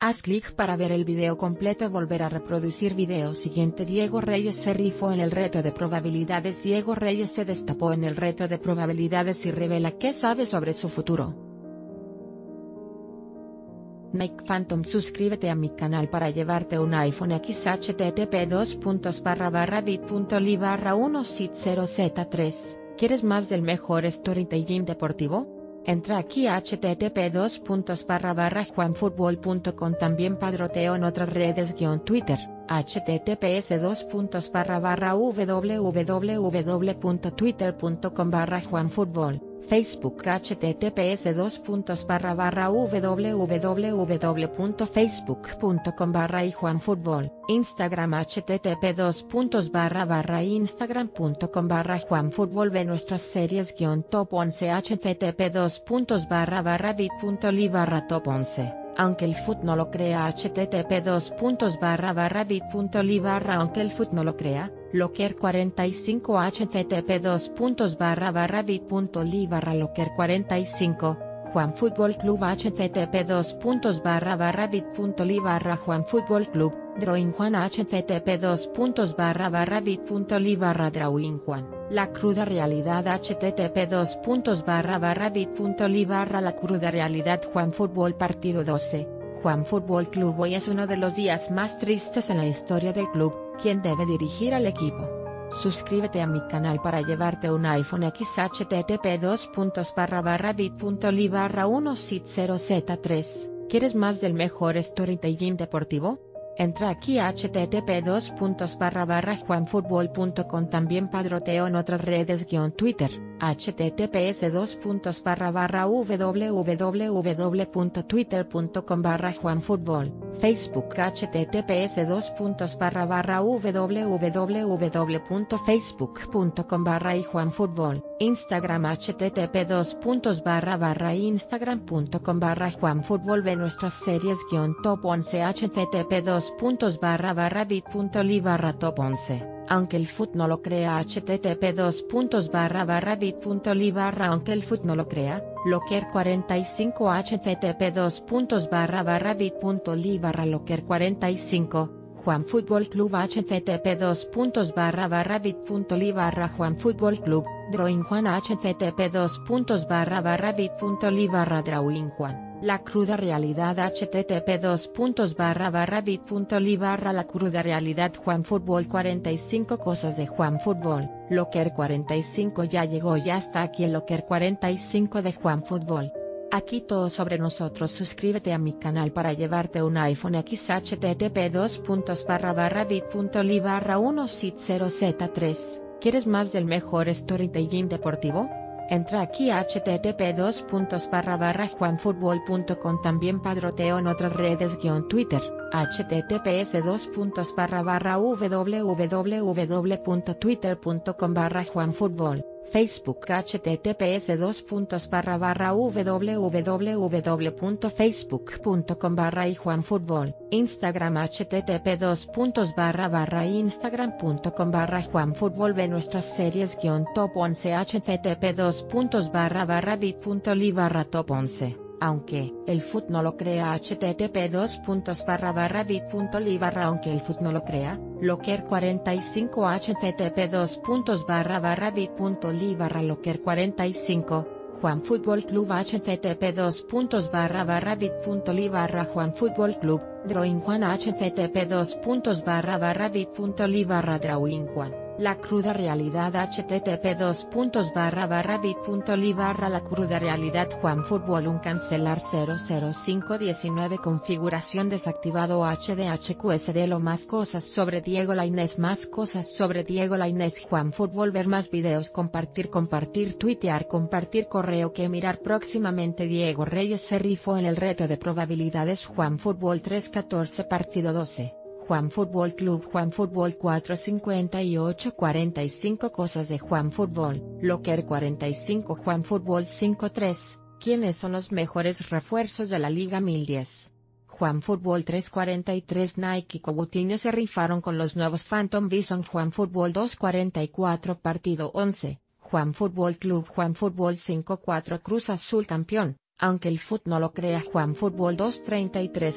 Haz clic para ver el video completo. Volver a reproducir video siguiente. Diego Reyes se rifó en el reto de probabilidades. Diego Reyes se destapó en el reto de probabilidades y revela qué sabe sobre su futuro. Nike Phantom. Suscríbete a mi canal para llevarte un iPhone X. http://bit.ly/160z3. ¿Quieres más del mejor storytelling deportivo? Entra aquí a http://Juanfutbol.com. También padroteo en otras redes Twitter, https://www.twitter.com/Juanfutbol, Facebook https://www.facebook.com/Juanfutbol, Instagram http://instagram.com/Juanfutbol. Ve nuestras series top 11 http://bit.ly/top11. Aunque el fut no lo crea. http://bit.ly/ aunque el fut no lo crea. Locker 45. http://bit.ly/Locker45. Juan Fútbol Club. http://bit.ly/Juan Fútbol Club. Drawing Juan. http://bit.ly/Drawing Juan. La cruda realidad. http://bit.ly/La cruda realidad. Juan Fútbol. Partido 12. Juan Fútbol Club. Hoy es uno de los días más tristes en la historia del club. ¿Quién debe dirigir al equipo? Suscríbete a mi canal para llevarte un iPhone X. http://bit.ly/160z3. ¿Quieres más del mejor storytelling deportivo? Entra aquí a http://Juanfutbol.com. También padroteo en otras redes Twitter, https://www.twitter.com/Juanfutbol, Facebook https://www.facebook.com/Juanfutbol, Instagram http://instagram.com/Juanfutbol. Ve nuestras series top 11 http://bit.ly/top11. Aunque el fut no lo crea. http://bit.ly/. Aunque el fut no lo crea. Locker45. http://bit.ly/Locker45. Juan Fútbol Club. http://bit.ly/Juan Fútbol Club. Drawing Juan. http://bit.ly/Drawing Juan. La cruda realidad. http://bit.ly/La cruda realidad. Juan Fútbol 45. Cosas de Juan Fútbol. Locker 45 ya llegó, ya está aquí el Locker 45 de Juan Fútbol. Aquí todo sobre nosotros. Suscríbete a mi canal para llevarte un iPhone X. http://bit.ly/160z3. ¿Quieres más del mejor storytelling deportivo? Entra aquí a http://Juanfutbol.com. También padroteo en otras redes Twitter, https://www.twitter.com/Juanfutbol, Facebook https://www.facebook.com/Juanfutbol, Instagram http://instagram.com/Juanfutbol. Ve nuestras series top 11 http://bit.ly/top11. Aunque el fut no lo crea. http://bit.ly/. Aunque el fut no lo crea. Locker45. http://bit.ly/Locker45. Juan Fútbol Club. http://bit.ly/Juan Fútbol Club. Drawing Juan. http://bit.ly/Drawing Juan. La cruda realidad. http://bit.ly/La cruda realidad. Juan Fútbol. Un cancelar 00519. Configuración desactivado. HDHQSD. Lo más cosas sobre Diego Lainez. Más cosas sobre Diego Lainez. Juan Fútbol. Ver más videos. Compartir, tuitear, compartir correo. Que mirar próximamente. Diego Reyes se rifó en el reto de probabilidades. Juan Fútbol 314. Partido 12. Juan Fútbol Club. Juan Fútbol 45845. Cosas de Juan Fútbol. Locker 45. Juan Fútbol 53. ¿Quiénes son los mejores refuerzos de la Liga 1010? Juan Fútbol 343. Nike y Coutinho se rifaron con los nuevos Phantom Bison. Juan Fútbol 244. Partido 11. Juan Fútbol Club. Juan Fútbol 54. Cruz Azul campeón. Aunque el fut no lo crea, Juanfutbol.com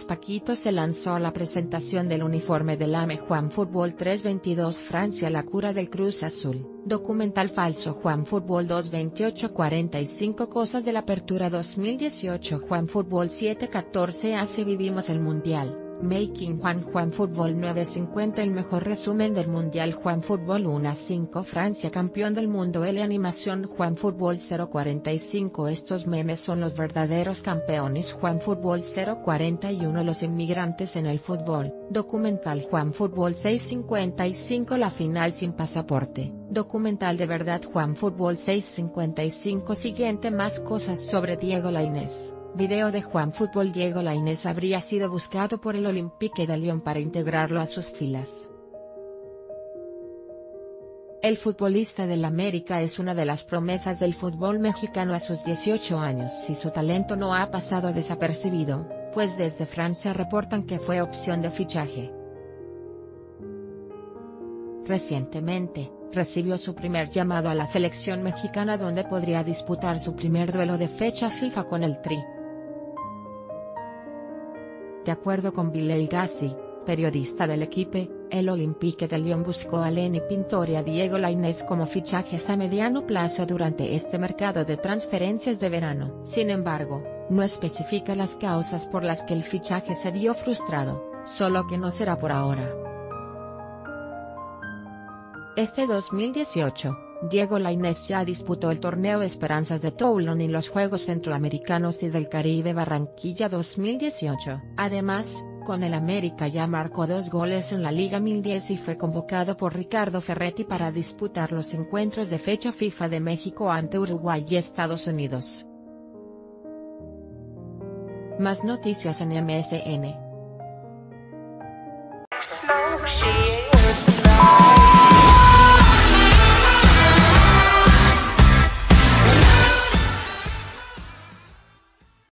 Paquito se lanzó a la presentación del uniforme del AME Juanfutbol.com Francia, la cura del Cruz Azul, documental falso Juanfutbol.com 45 cosas de la apertura 2018 Juanfutbol.com 14 hace vivimos el mundial. Making Juan Juanfutbol 950 el mejor resumen del mundial Juanfutbol 1-5 Francia campeón del mundo L animación Juanfutbol 045 estos memes son los verdaderos campeones Juanfutbol 041 los inmigrantes en el fútbol, documental Juanfutbol 655 la final sin pasaporte, documental de verdad Juanfutbol 655 siguiente más cosas sobre Diego Lainez. Video de Juanfutbol Diego Lainez habría sido buscado por el Olympique de Lyon para integrarlo a sus filas. El futbolista del América es una de las promesas del fútbol mexicano a sus 18 años y su talento no ha pasado desapercibido, pues desde Francia reportan que fue opción de fichaje. Recientemente, recibió su primer llamado a la selección mexicana donde podría disputar su primer duelo de fecha FIFA con el Tri. De acuerdo con Bilal Gassi, periodista del equipo, el Olympique de Lyon buscó a Leni Pintor y a Diego Lainez como fichajes a mediano plazo durante este mercado de transferencias de verano. Sin embargo, no especifica las causas por las que el fichaje se vio frustrado, solo que no será por ahora. Este 2018. Diego Lainez ya disputó el Torneo Esperanza de Toulon y los Juegos Centroamericanos y del Caribe Barranquilla 2018. Además, con el América ya marcó 2 goles en la Liga 2010 y fue convocado por Ricardo Ferretti para disputar los encuentros de fecha FIFA de México ante Uruguay y Estados Unidos. Más noticias en MSN.